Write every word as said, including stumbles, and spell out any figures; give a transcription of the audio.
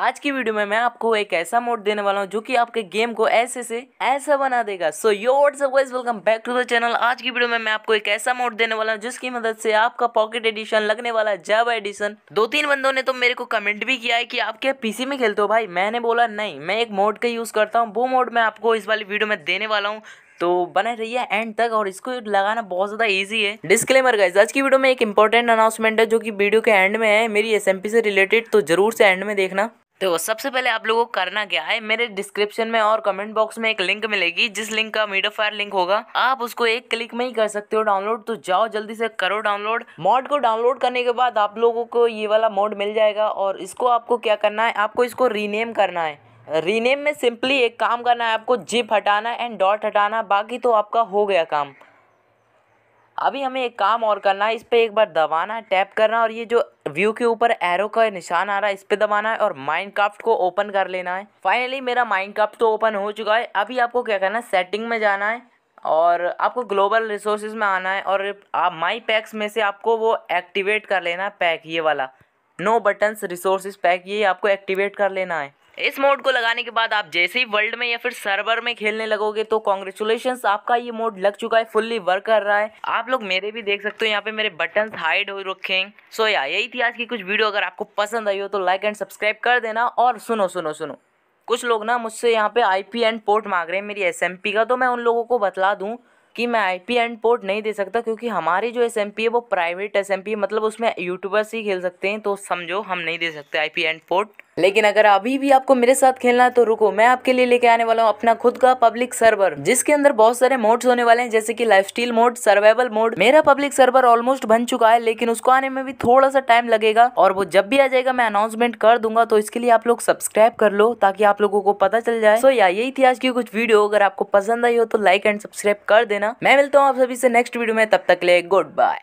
आज की वीडियो में मैं आपको एक ऐसा मोड देने वाला हूं जो कि आपके गेम को ऐसे से ऐसा बना देगा। So yo WhatsApp guys, welcome back to the channel. आज की वीडियो में मैं आपको एक ऐसा मोड देने वाला हूं जिसकी मदद से आपका पॉकेट एडिशन लगने वाला है, जावा एडिशन। दो तीन बंदों ने तो मेरे को कमेंट भी किया है कि आप क्या पीसी में खेलते हो भाई? मैंने बोला नहीं, मैं एक मोड का यूज करता हूँ। वो मोड मैं आपको इस वाली वीडियो में देने वाला हूँ, तो बने रहिए एंड तक। और इसको लगाना बहुत ज़्यादा इजी है। डिस्क्लेमर गाइस, आज की वीडियो में एक इंपॉर्टेंट अनाउंसमेंट है जो कि वीडियो के एंड में है, मेरी एसएमपी से रिलेटेड, तो जरूर से एंड में देखना। तो सबसे पहले आप लोगों को करना क्या है, मेरे डिस्क्रिप्शन में और कमेंट बॉक्स में एक लिंक मिलेगी जिस लिंक का मीडियाफायर लिंक होगा, आप उसको एक क्लिक में ही कर सकते हो डाउनलोड। तो जाओ जल्दी से करो डाउनलोड। मॉड को डाउनलोड करने के बाद आप लोगों को ये वाला मॉड मिल जाएगा और इसको आपको क्या करना है, आपको इसको रीनेम करना है। रीनेम में सिंपली एक काम करना है, आपको जिप हटाना है एंड डॉट हटाना, बाकी तो आपका हो गया काम। अभी हमें एक काम और करना है, इस पर एक बार दबाना, टैप करना और ये जो व्यू के ऊपर एरो का निशान आ रहा है इस पर दबाना है और माइनक्राफ्ट को ओपन कर लेना है। फाइनली मेरा माइनक्राफ्ट तो ओपन हो चुका है। अभी आपको क्या करना है, सेटिंग में जाना है और आपको ग्लोबल रिसोर्सेज में आना है और आप माई पैक्स में से आपको वो एक्टिवेट कर लेना है पैक, ये वाला नो बटन्स रिसोर्सेज पैक, ये आपको एक्टिवेट कर लेना है। इस मोड को लगाने के बाद आप जैसे ही वर्ल्ड में या फिर सर्वर में खेलने लगोगे तो कॉन्ग्रेचुलेशंस, आपका ये मोड लग चुका है, फुल्ली वर्क कर रहा है। आप लोग मेरे भी देख सकते हो, यहाँ पे मेरे बटन्स हाइड हो रखे हैं। सो या यही थी आज की कुछ वीडियो। अगर आपको पसंद आई हो तो लाइक एंड सब्सक्राइब कर देना। और सुनो सुनो सुनो कुछ लोग ना मुझसे यहाँ पे आई पी एंड पोर्ट मांग रहे हैं मेरी एस एम पी का, तो मैं उन लोगों को बतला दूँ कि मैं आई पी एंड पोर्ट नहीं दे सकता क्योंकि हमारी जो एस एम पी है वो प्राइवेट एस एम पी है, मतलब उसमें यूट्यूबर्स ही खेल सकते हैं, तो समझो हम नहीं दे सकते आई पी एंड पोर्ट। लेकिन अगर अभी भी आपको मेरे साथ खेलना है तो रुको, मैं आपके लिए लेके आने वाला हूँ अपना खुद का पब्लिक सर्वर जिसके अंदर बहुत सारे मोड्स होने वाले हैं, जैसे कि लाइफस्टाइल मोड, सर्वाइवल मोड। मेरा पब्लिक सर्वर ऑलमोस्ट बन चुका है लेकिन उसको आने में भी थोड़ा सा टाइम लगेगा और वो जब भी आ जाएगा मैं अनाउंसमेंट कर दूंगा, तो इसके लिए आप लोग सब्सक्राइब कर लो ताकि आप लोगों को पता चल जाए। सो या यही थी आज की कुछ वीडियो। अगर आपको पसंद आई हो तो लाइक एंड सब्सक्राइब कर देना। मैं मिलता हूँ आप सभी से नेक्स्ट वीडियो में, तब तक ले गुड बाय।